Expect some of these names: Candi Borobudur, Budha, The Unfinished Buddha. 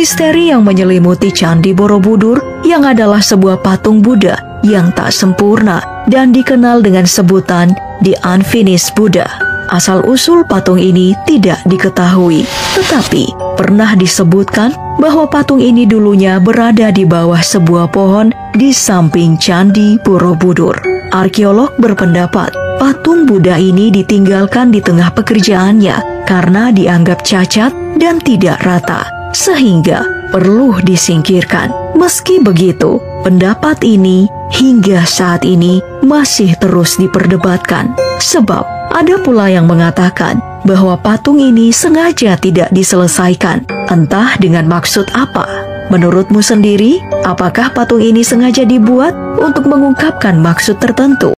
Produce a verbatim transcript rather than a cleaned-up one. Misteri yang menyelimuti Candi Borobudur yang adalah sebuah patung Buddha yang tak sempurna dan dikenal dengan sebutan The Unfinished Buddha. Asal-usul patung ini tidak diketahui, tetapi pernah disebutkan bahwa patung ini dulunya berada di bawah sebuah pohon di samping Candi Borobudur. Arkeolog berpendapat patung Buddha ini ditinggalkan di tengah pekerjaannya karena dianggap cacat dan tidak rata, sehingga perlu disingkirkan. Meski begitu, pendapat ini hingga saat ini masih terus diperdebatkan, sebab ada pula yang mengatakan bahwa patung ini sengaja tidak diselesaikan, entah dengan maksud apa. Menurutmu sendiri, apakah patung ini sengaja dibuat untuk mengungkapkan maksud tertentu?